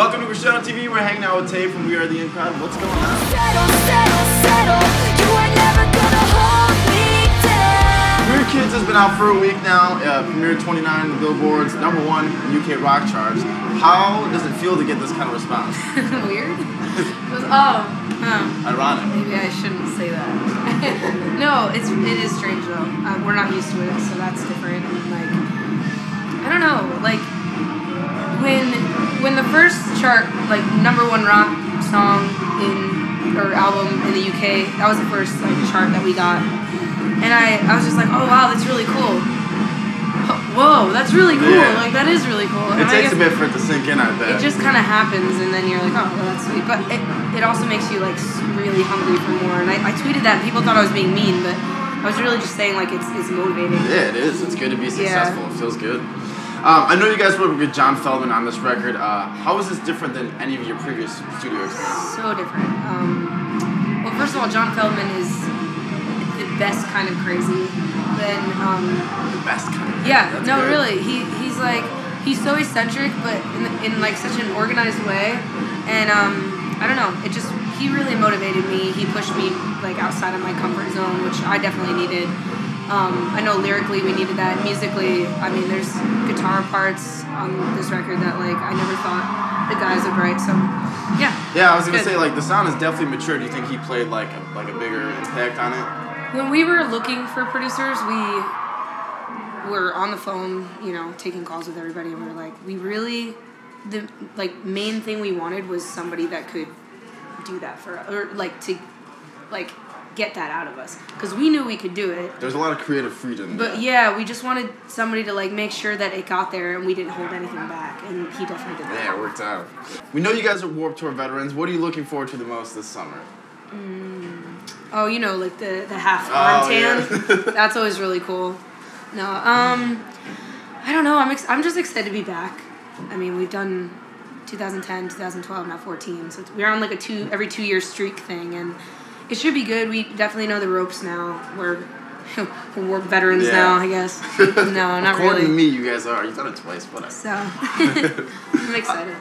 Welcome to Rochelle on TV. We're hanging out with Tay from We Are The In Crowd. What's going on? Settle. You are never gonna hold me down. Weird Kids has been out for a week now. Premiered 29 in the Billboard's #1 UK rock charts. How does it feel to get this kind of response? Weird? It was, ironic. Maybe I shouldn't say that. No, it is strange though. We're not used to it, so that's different. Like, I don't know. Like, when the first chart, like #1 rock song in or album in the UK, that was the first like chart that we got, and I was just like, oh wow, that's really cool. Whoa, that's really cool. Yeah. Like, that is really cool. It takes a bit for it to sink in, I bet. It just kind of happens, and then you're like, oh, well, that's sweet. But it also makes you, like, really hungry for more. And I tweeted that. People thought I was being mean, but I was really just saying, like, it's motivating. Yeah, it is. It's good to be successful. Yeah. It feels good. I know you guys worked with John Feldman on this record. How is this different than any of your previous studio experiences? So different. Well, first of all, John Feldman is the best kind of crazy. Then, the best kind of really. He's like, he's so eccentric, but in like such an organized way. And I don't know, it just, he really motivated me. He pushed me like outside of my comfort zone, which I definitely needed. I know lyrically we needed that. Musically, I mean, there's guitar parts on this record that like I never thought the guys would write. So yeah. Yeah, I was gonna say, like, the sound is definitely mature. Do you think he played like a bigger impact on it? When we were looking for producers, we were on the phone, you know, taking calls with everybody, and we were like, the like main thing we wanted was somebody that could do that for us, or to get that out of us, because we knew we could do it. There's a lot of creative freedom. But yeah, we just wanted somebody to like make sure that it got there and we didn't hold anything back, and he definitely did that. Yeah, it worked out. We know you guys are Warped Tour veterans. What are you looking forward to the most this summer? Oh, you know, like the half arm tan. Yeah. That's always really cool. No, I don't know. I'm just excited to be back. I mean, we've done 2010, 2012, now 14. So we're on like a every 2 year streak thing, and it should be good. We definitely know the ropes now. We're war veterans now, I guess. No, not really. According to me, you guys are. You've done it twice, whatever. So, I'm excited.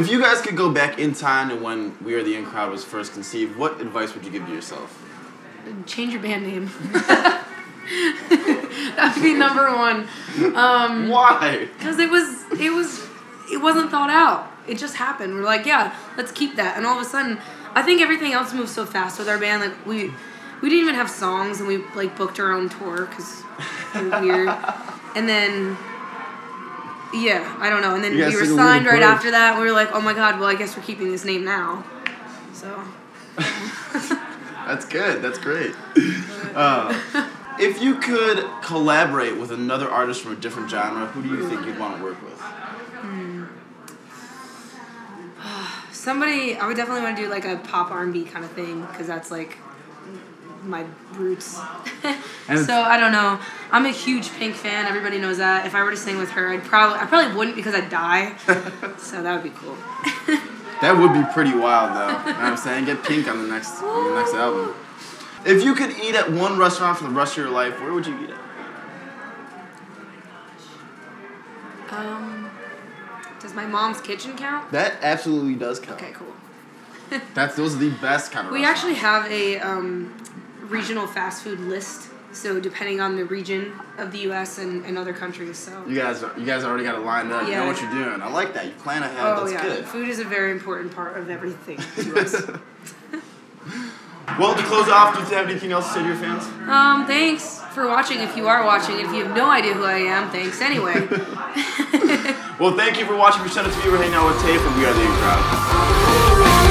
If you guys could go back in time to when We Are The In Crowd was first conceived, what advice would you give to yourself? Change your band name. That would be #1. Why? Because it wasn't thought out. It just happened. We're like, yeah, let's keep that. And all of a sudden, I think everything else moves so fast with our band. Like, we didn't even have songs, and we like booked our own tour because we were weird. And then, yeah, I don't know. And then we were signed right after that. We were like, oh my god, well I guess we're keeping this name now. So. That's good. That's great. If you could collaborate with another artist from a different genre, who do you think you'd want to work with? I would definitely want to do like a pop R&B kind of thing, because that's like my roots. So I don't know. I'm a huge Pink fan. Everybody knows that. If I were to sing with her, I probably wouldn't, because I'd die. So that would be cool. That would be pretty wild, though. You know what I'm saying? Get Pink on the next album. If you could eat at one restaurant for the rest of your life, where would you eat at? Does my mom's kitchen count? That absolutely does count. Okay, cool. Those are the best kind of restaurants. We actually have a regional fast food list. So depending on the region of the U.S. and other countries, so you guys already got it lined up. Yeah. You know what you're doing. I like that. You plan ahead. That's good. Food is a very important part of everything to us. Well, to close off, do you have anything else to say to your fans? Thanks for watching. If you are watching, if you have no idea who I am, thanks anyway. Well, thank you for watching Rochelle on TV. We're hanging out with Tay from We Are The In Crowd.